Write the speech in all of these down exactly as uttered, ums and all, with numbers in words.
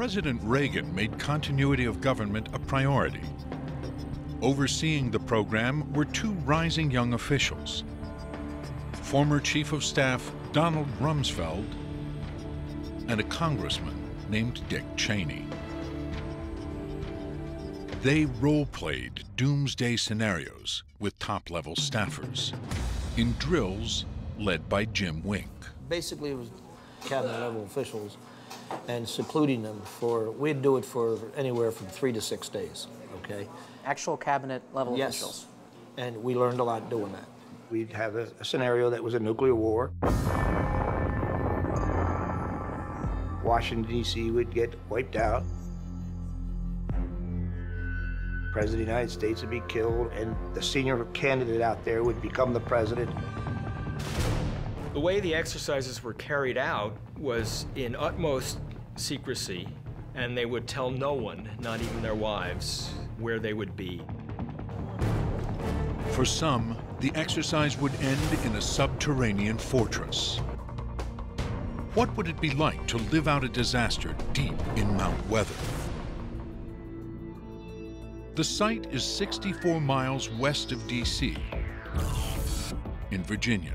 President Reagan made continuity of government a priority. Overseeing the program were two rising young officials, former Chief of Staff Donald Rumsfeld and a congressman named Dick Cheney. They role-played doomsday scenarios with top-level staffers in drills led by Jim Wink. Basically, it was cabinet-level officials and secluding them for, we'd do it for anywhere from three to six days, okay? Actual cabinet-level yes. officials. And we learned a lot doing that. We'd have a, a scenario that was a nuclear war. Washington, D C would get wiped out. President of the United States would be killed, and the senior candidate out there would become the president. The way the exercises were carried out was in utmost secrecy, and they would tell no one, not even their wives, where they would be. For some, the exercise would end in a subterranean fortress. What would it be like to live out a disaster deep in Mount Weather? The site is sixty-four miles west of D C, in Virginia.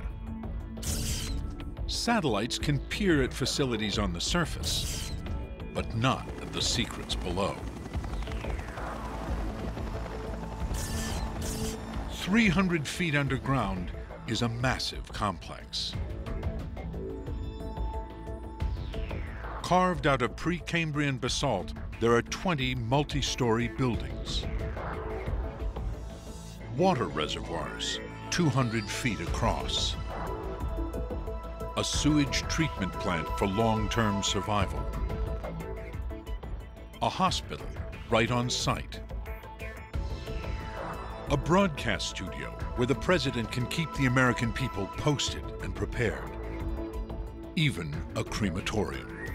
Satellites can peer at facilities on the surface, but not at the secrets below. three hundred feet underground is a massive complex, carved out of Precambrian basalt. There are twenty multi-story buildings. Water reservoirs, two hundred feet across. A sewage treatment plant for long-term survival. A hospital right on site. A broadcast studio where the president can keep the American people posted and prepared. Even a crematorium.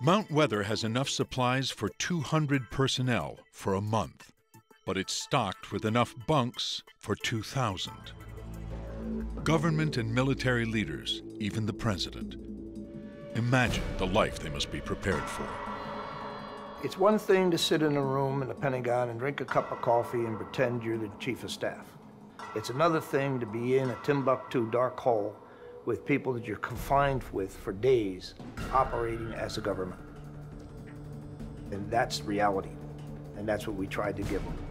Mount Weather has enough supplies for two hundred personnel for a month, but it's stocked with enough bunks for two thousand. Government and military leaders, even the president, imagine the life they must be prepared for. It's one thing to sit in a room in the Pentagon and drink a cup of coffee and pretend you're the chief of staff. It's another thing to be in a Timbuktu dark hole with people that you're confined with for days, operating as a government. And that's reality, and that's what we tried to give them.